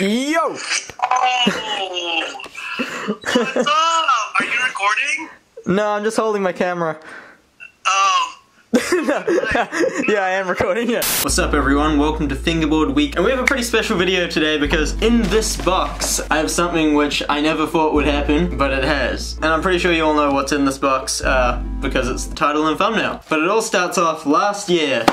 Yo! Oh! What's up? Are you recording? No, I'm just holding my camera. Oh. Yeah, I am recording, yeah. What's up everyone, welcome to Fingerboard Week. And we have a pretty special video today because in this box, I have something which I never thought would happen, but it has. And I'm pretty sure you all know what's in this box, because it's the title and thumbnail. But it all starts off last year,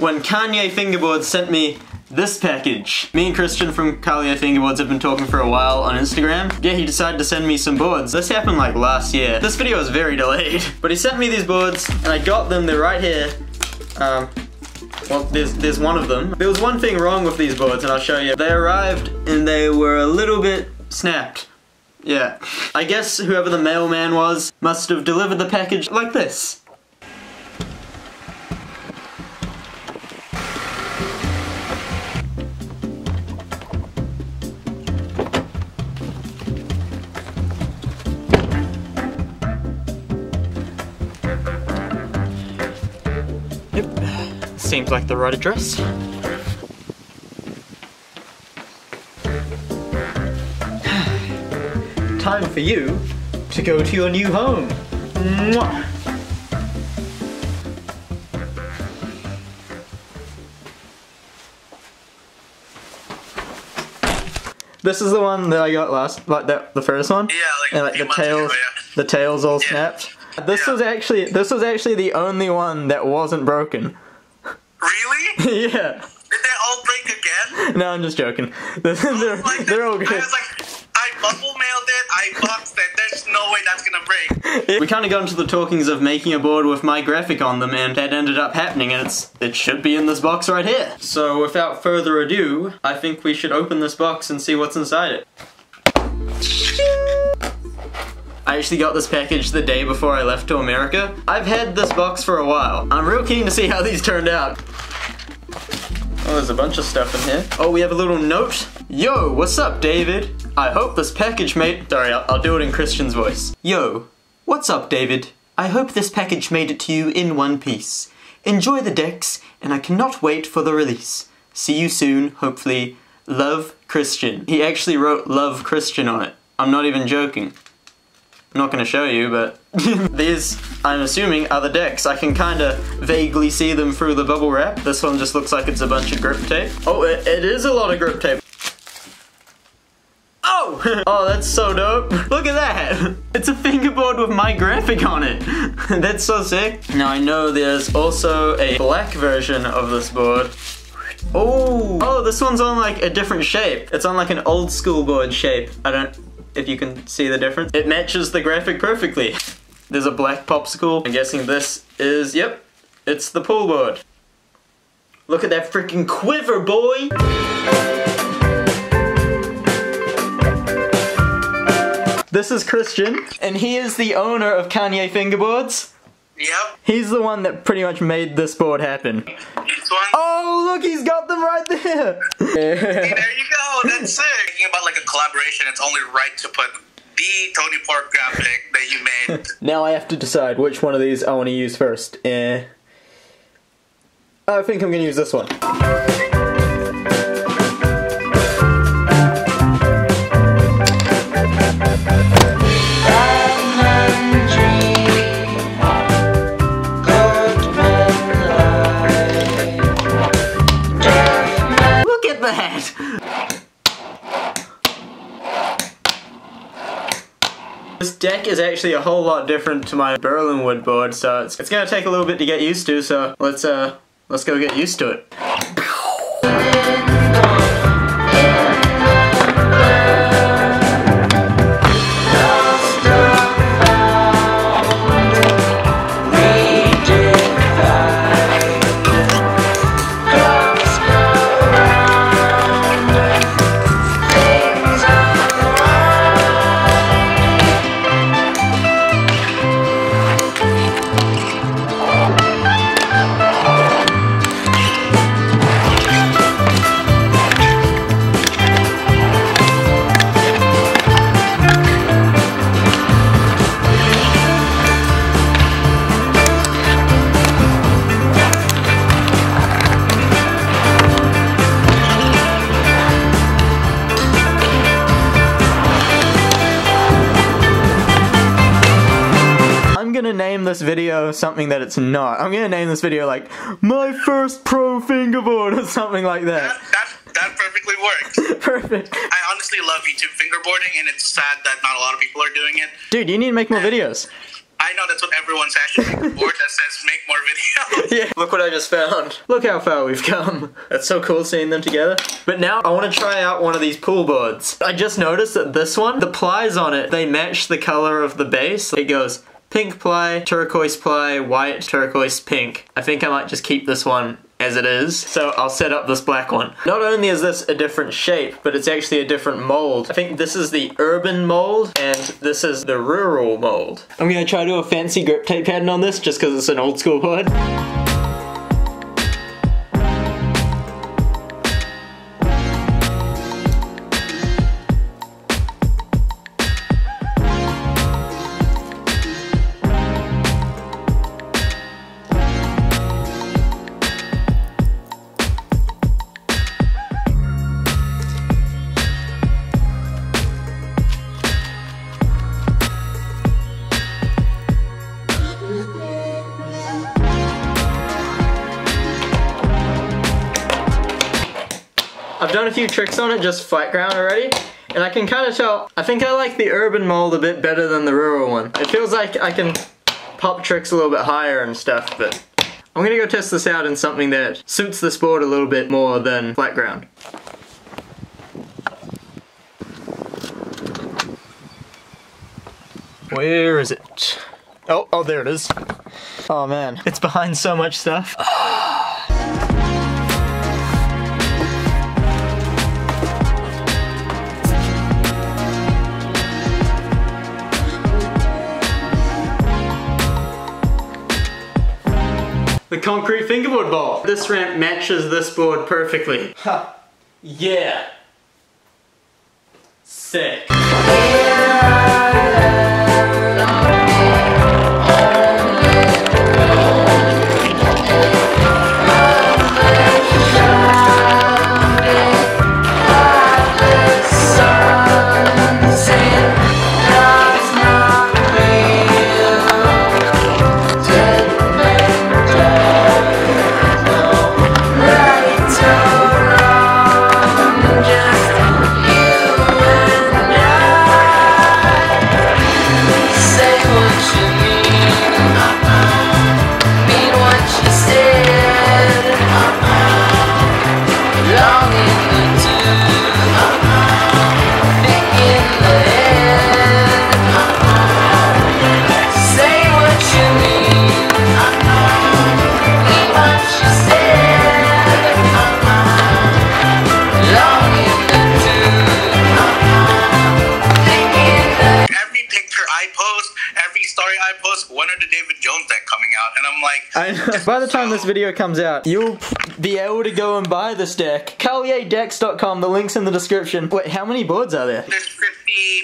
when Kalye Fingerboards sent me this package. Me and Christian from Kalye Fingerboards have been talking for a while on Instagram. Yeah, he decided to send me some boards. This happened like last year. This video is very delayed. But he sent me these boards and I got them, they're right here. Well, there's one of them. There was one thing wrong with these boards and I'll show you. They arrived and they were a little bit snapped. Yeah. I guess whoever the mailman was must have delivered the package like this. Seems like the right address. Time for you to go to your new home. Mwah. This is the one that I got last, like the first one. Yeah, like the tails, ago, yeah. The tails all snapped. Yeah. This was actually the only one that wasn't broken. Really? Yeah. Did they all break again? No, I'm just joking. they're all good. I was like, I bubble mailed it, I boxed it, there's no way that's gonna break. Yeah. We kind of got into the talkings of making a board with my graphic on them, and that ended up happening, and it should be in this box right here. So without further ado, I think we should open this box and see what's inside it. I actually got this package the day before I left to America. I've had this box for a while. I'm real keen to see how these turned out. Oh, there's a bunch of stuff in here. Oh, we have a little note. Yo, what's up, David? I hope this package made... Sorry, I'll do it in Christian's voice. Yo, what's up, David? I hope this package made it to you in one piece. Enjoy the decks, and I cannot wait for the release. See you soon, hopefully. Love, Christian. He actually wrote Love, Christian on it. I'm not even joking. I'm not going to show you, but these, I'm assuming, are the decks. I can kind of vaguely see them through the bubble wrap. This one just looks like it's a bunch of grip tape. Oh, it is a lot of grip tape. Oh! Oh, that's so dope. Look at that. It's a fingerboard with my graphic on it. That's so sick. Now, I know there's also a black version of this board. Oh! Oh, this one's on like a different shape. It's on like an old school board shape. If you can see the difference. It matches the graphic perfectly. There's a black popsicle. I'm guessing this is, yep, it's the pool board. Look at that freaking quiver, boy! This is Christian, and he is the owner of Kalye Fingerboards. Yep. He's the one that pretty much made this board happen. This one? Oh, look, he's got them right there! Hey, there you go, that's sick. About like a collaboration, it's only right to put the Tony Park graphic that you made. Now I have to decide which one of these I want to use first. I think I'm going to use this one. Look at that! This deck is actually a whole lot different to my Berlinwood board, so it's gonna take a little bit to get used to, so let's go get used to it. gonna name this video something that it's not. I'm gonna name this video like my first pro fingerboard or something like that. That perfectly works. Perfect. I honestly love YouTube fingerboarding, and it's sad that not a lot of people are doing it. Dude, you need to make more videos. I know, that's what everyone's actually making a board that says make more videos. Yeah, look what I just found. Look how far we've come. That's so cool seeing them together. But now I want to try out one of these pool boards. I just noticed that this one, the plies on it, they match the color of the base. It goes pink ply, turquoise ply, white, turquoise, pink. I think I might just keep this one as it is, so I'll set up this black one. Not only is this a different shape, but it's actually a different mold. I think this is the urban mold, and this is the rural mold. I'm gonna try to do a fancy grip tape pattern on this, just because it's an old school board. I've done a few tricks on it, just flat ground already, and I can kind of tell, I think I like the urban mold a bit better than the rural one. It feels like I can pop tricks a little bit higher and stuff, but I'm gonna go test this out in something that suits this board a little bit more than flat ground. Where is it? Oh, there it is. Oh man, it's behind so much stuff. The concrete fingerboard bowl. This ramp matches this board perfectly. Ha! Yeah! Sick. By the time this video comes out, you'll be able to go and buy this deck. Kalyedecks.com, the link's in the description. Wait, how many boards are there? There's 50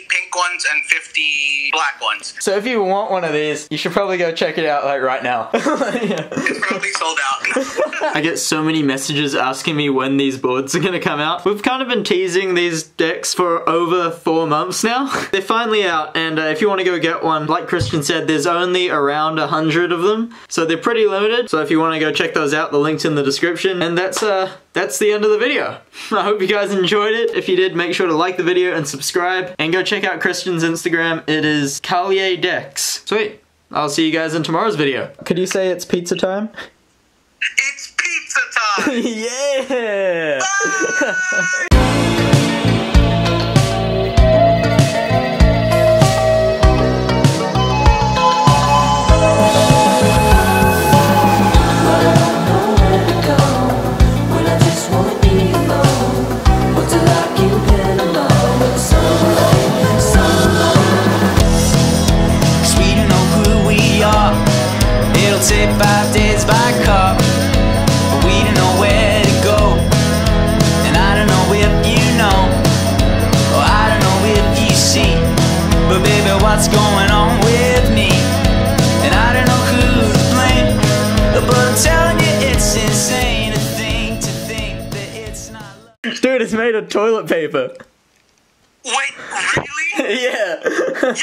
pink ones and 50 black ones. So if you want one of these, you should probably go check it out like right now. Yeah. It's probably sold out. I get so many messages asking me when these boards are gonna come out. We've kind of been teasing these decks for over 4 months now. They're finally out, and if you want to go get one, like Christian said, there's only around 100 of them, so they're pretty limited. So if you want to go check those out, the link's in the description. And that's the end of the video. I hope you guys enjoyed it. If you did, make sure to like the video and subscribe, and go check out Christian's Instagram. It is Kalye Decks. Sweet. I'll see you guys in tomorrow's video. Could you say it's pizza time? It's pizza time! Yeah! Bye! What's going on with me? And I don't know who to blame, but I'm telling you it's insane to think that it's not. Dude, it's made of toilet paper. Wait, really? Yeah.